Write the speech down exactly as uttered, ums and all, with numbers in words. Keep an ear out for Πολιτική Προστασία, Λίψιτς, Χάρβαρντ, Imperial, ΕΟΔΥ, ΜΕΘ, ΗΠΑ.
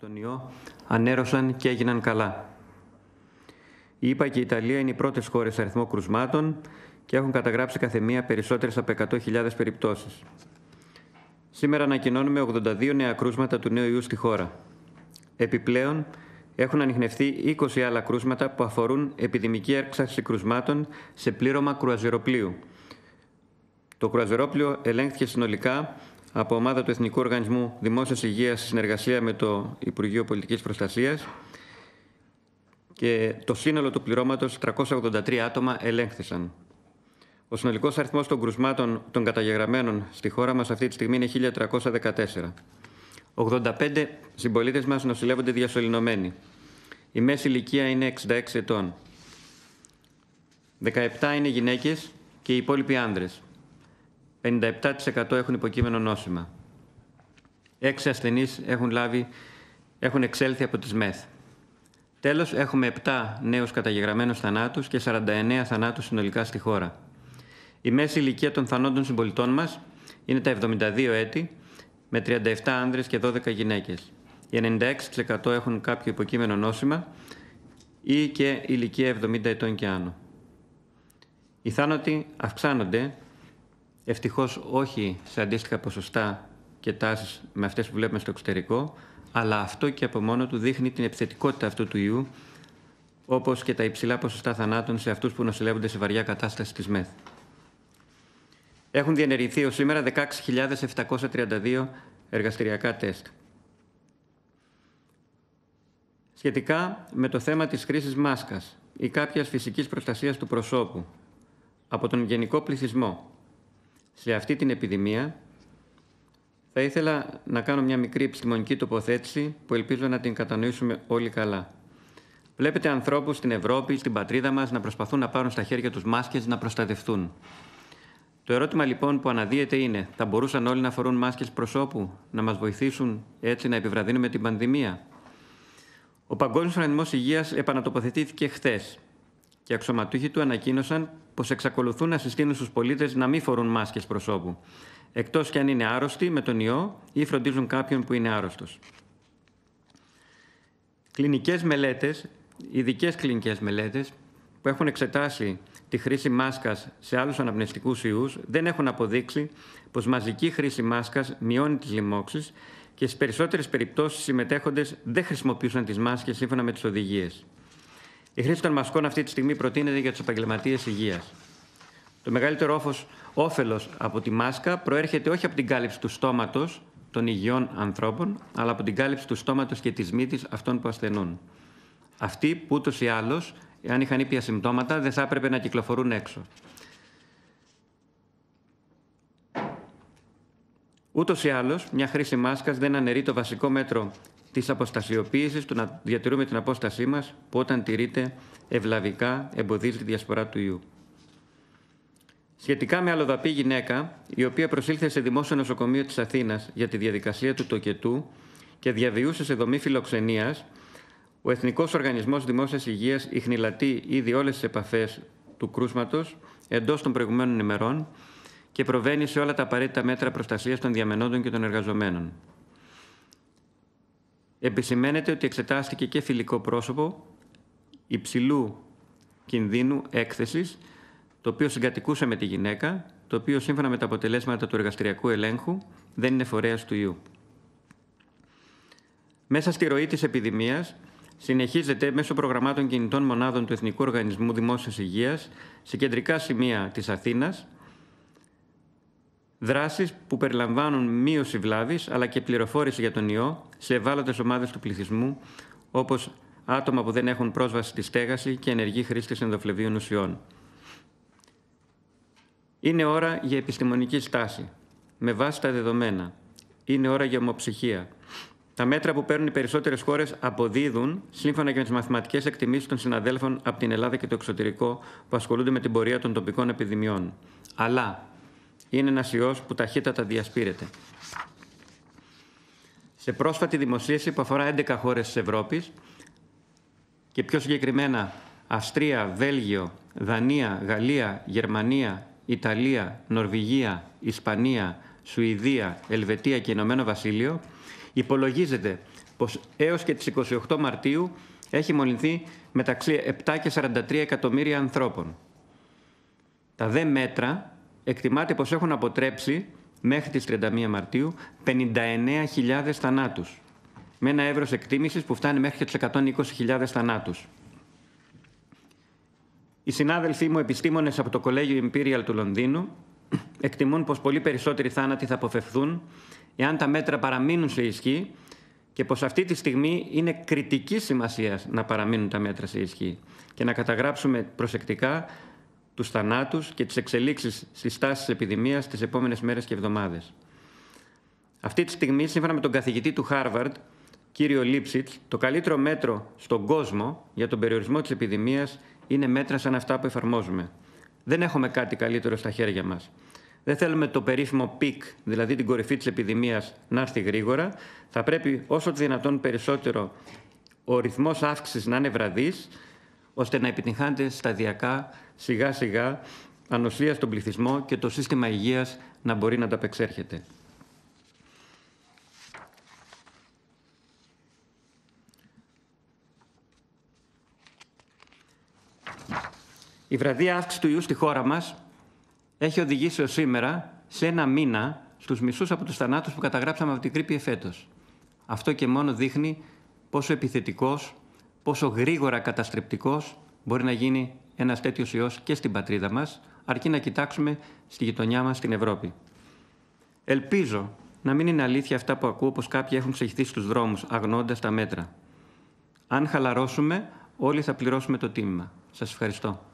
από τον ιό ανέρωσαν και έγιναν καλά. Η ΗΠΑ και η Ιταλία είναι οι πρώτες χώρες σε αριθμό κρουσμάτων και έχουν καταγράψει καθεμία περισσότερες από εκατό χιλιάδες περιπτώσεις. Σήμερα ανακοινώνουμε ογδόντα δύο νέα κρούσματα του νέου ιού στη χώρα. Επιπλέον, έχουν ανιχνευτεί είκοσι άλλα κρούσματα που αφορούν επιδημική έξαρση κρουσμάτων σε πλήρωμα κρουαζεροπλοίου. Το κρουαζερόπλοιο ελέγχθηκε συνολικά από ομάδα του Εθνικού Οργανισμού Δημόσιας Υγείας σε συνεργασία με το Υπουργείο Πολιτικής Προστασίας και το σύνολο του πληρώματος τριακόσια ογδόντα τρία άτομα ελέγχθησαν. Ο συνολικός αριθμός των κρουσμάτων των καταγεγραμμένων στη χώρα μας αυτή τη στιγμή είναι χίλια τριακόσια δεκατέσσερα. ογδόντα πέντε συμπολίτες μας νοσηλεύονται διασωληνωμένοι. Η μέση ηλικία είναι εξήντα έξι ετών. δεκαεπτά είναι γυναίκες και οι υπόλοιποι άνδρες. πενήντα επτά τοις εκατό έχουν υποκείμενο νόσημα. έξι ασθενείς έχουν, λάβει, έχουν εξέλθει από τις ΜΕΘ. Τέλος, έχουμε επτά νέους καταγεγραμμένους θανάτους και σαράντα εννέα θανάτους συνολικά στη χώρα. Η μέση ηλικία των θανόντων συμπολιτών μας είναι τα εβδομήντα δύο έτη, με τριάντα επτά άνδρες και δώδεκα γυναίκες. Οι ενενήντα έξι τοις εκατό έχουν κάποιο υποκείμενο νόσημα ή και ηλικία εβδομήντα ετών και άνω. Οι θάνατοι αυξάνονται, ευτυχώς όχι σε αντίστοιχα ποσοστά και τάσεις με αυτές που βλέπουμε στο εξωτερικό, αλλά αυτό και από μόνο του δείχνει την επιθετικότητα αυτού του ιού, όπως και τα υψηλά ποσοστά θανάτων σε αυτούς που νοσηλεύονται σε βαριά κατάσταση της ΜΕΘ. Έχουν διενεργηθεί ως σήμερα δεκαέξι χιλιάδες επτακόσια τριάντα δύο εργαστηριακά τεστ. Σχετικά με το θέμα της χρήσης μάσκας ή κάποιας φυσικής προστασίας του προσώπου από τον γενικό πληθυσμό σε αυτή την επιδημία, θα ήθελα να κάνω μια μικρή επιστημονική τοποθέτηση που ελπίζω να την κατανοήσουμε όλοι καλά. Βλέπετε ανθρώπους στην Ευρώπη, στην πατρίδα μας, να προσπαθούν να πάρουν στα χέρια τους μάσκες να προστατευτούν. Το ερώτημα λοιπόν που αναδύεται είναι: θα μπορούσαν όλοι να φορούν μάσκες προσώπου, να μας βοηθήσουν έτσι να επιβραδύνουμε την πανδημία? Ο Παγκόσμιος Οργανισμός Υγείας επανατοποθετήθηκε χθες και οι αξιωματούχοι του ανακοίνωσαν πως εξακολουθούν να συστήνουν στους πολίτες να μην φορούν μάσκες προσώπου, εκτός κι αν είναι άρρωστοι με τον ιό ή φροντίζουν κάποιον που είναι άρρωστος. Κλινικές μελέτες, ειδικές κλινικές μελέτες, που έχουν εξετάσει τη χρήση μάσκας σε άλλους αναπνευστικούς ιούς, δεν έχουν αποδείξει πως μαζική χρήση μάσκας μειώνει τις λοιμώξεις και στις περισσότερες περιπτώσεις οι συμμετέχοντες δεν χρησιμοποιούσαν τις μάσκες σύμφωνα με τις οδηγίες. Η χρήση των μασκών αυτή τη στιγμή προτείνεται για τους επαγγελματίες υγείας. Το μεγαλύτερο όφελος από τη μάσκα προέρχεται όχι από την κάλυψη του στόματος των υγιών ανθρώπων, αλλά από την κάλυψη του στόματος και της μύτης αυτών που ασθενούν. Αυτοί που ούτως ή άλλως, εάν είχαν ήπια συμπτώματα, δεν θα έπρεπε να κυκλοφορούν έξω. Ούτως ή άλλως, μια χρήση μάσκας δεν αναιρεί το βασικό μέτρο της αποστασιοποίησης, του να διατηρούμε την απόστασή μας, που όταν τηρείται ευλαβικά εμποδίζει τη διασπορά του ιού. Σχετικά με αλλοδαπή γυναίκα, η οποία προσήλθε σε δημόσιο νοσοκομείο της Αθήνας για τη διαδικασία του τοκετού και διαβιούσε σε δομή φιλοξενίας, ο Εθνικός Οργανισμός Δημόσιας Υγείας ιχνηλατεί ήδη όλες τις επαφές του κρούσματος εντός των προηγουμένων ημερών και προβαίνει σε όλα τα απαραίτητα μέτρα προστασίας των διαμενόντων και των εργαζομένων. Επισημαίνεται ότι εξετάστηκε και φιλικό πρόσωπο υψηλού κινδύνου έκθεσης, το οποίο συγκατοικούσε με τη γυναίκα, το οποίο σύμφωνα με τα αποτελέσματα του εργαστηριακού ελέγχου δεν είναι φορέας του ιού. Μέσα στη ροή της επιδημίας, συνεχίζεται μέσω προγραμμάτων κινητών μονάδων του Εθνικού Οργανισμού Δημόσιας Υγείας σε κεντρικά σημεία της Αθήνας δράσεις που περιλαμβάνουν μείωση βλάβης αλλά και πληροφόρηση για τον ιό σε ευάλωτες ομάδες του πληθυσμού, όπως άτομα που δεν έχουν πρόσβαση στη στέγαση και ενεργή χρήση ενδοφλεβίων ουσιών. Είναι ώρα για επιστημονική στάση, με βάση τα δεδομένα. Είναι ώρα για ομοψυχία. Τα μέτρα που παίρνουν οι περισσότερες χώρες αποδίδουν, σύμφωνα και με τις μαθηματικές εκτιμήσεις των συναδέλφων από την Ελλάδα και το εξωτερικό που ασχολούνται με την πορεία των τοπικών επιδημιών. Αλλά είναι ένας ιός που ταχύτατα διασπείρεται. Σε πρόσφατη δημοσίευση που αφορά έντεκα χώρες της Ευρώπης και πιο συγκεκριμένα Αυστρία, Βέλγιο, Δανία, Γαλλία, Γερμανία, Ιταλία, Νορβηγία, Ισπανία, Σουηδία, Ελβετία και Ηνωμένο Βασίλειο, υπολογίζεται πως έως και τις εικοστή όγδοη Μαρτίου έχει μολυνθεί μεταξύ επτά και σαράντα τρία εκατομμύρια ανθρώπων. Τα δε μέτρα εκτιμάται πως έχουν αποτρέψει μέχρι τις τριάντα μία Μαρτίου πενήντα εννέα χιλιάδες θανάτους, με ένα εύρος εκτίμησης που φτάνει μέχρι και τους εκατόν είκοσι χιλιάδες θανάτους. Οι συνάδελφοί μου επιστήμονες από το Κολέγιο Imperial του Λονδίνου εκτιμούν πως πολύ περισσότεροι θάνατοι θα αποφευθούν εάν τα μέτρα παραμείνουν σε ισχύ και πως αυτή τη στιγμή είναι κριτικής σημασίας να παραμείνουν τα μέτρα σε ισχύ και να καταγράψουμε προσεκτικά τους θανάτους και τις εξελίξεις στις τάσεις της επιδημίας τις επόμενες μέρες και εβδομάδες. Αυτή τη στιγμή, σύμφωνα με τον καθηγητή του Χάρβαρντ, κύριο Λίψιτς, το καλύτερο μέτρο στον κόσμο για τον περιορισμό της επιδημίας είναι μέτρα σαν αυτά που εφαρμόζουμε. Δεν έχουμε κάτι καλύτερο στα χέρια μας. Δεν θέλουμε το περίφημο πικ, δηλαδή την κορυφή της επιδημίας, να έρθει γρήγορα. Θα πρέπει όσο το δυνατόν περισσότερο ο ρυθμός αύξησης να είναι βραδύς, ώστε να επιτυγχάνεται σταδιακά, σιγά-σιγά, ανοσία στον πληθυσμό και το σύστημα υγείας να μπορεί να ανταπεξέρχεται. Η βραδία αύξηση του ιού στη χώρα μας έχει οδηγήσει ως σήμερα σε ένα μήνα στους μισούς από τους θανάτους που καταγράψαμε από την Κρήπη εφέτος. Αυτό και μόνο δείχνει πόσο επιθετικός, πόσο γρήγορα καταστρεπτικός μπορεί να γίνει ένας τέτοιος ιός και στην πατρίδα μας, αρκεί να κοιτάξουμε στη γειτονιά μας στην Ευρώπη. Ελπίζω να μην είναι αλήθεια αυτά που ακούω πως κάποιοι έχουν ξεχυθεί στους δρόμους αγνοώντας τα μέτρα. Αν χαλαρώσουμε, όλοι θα πληρώσουμε το τίμημα. Σας ευχαριστώ.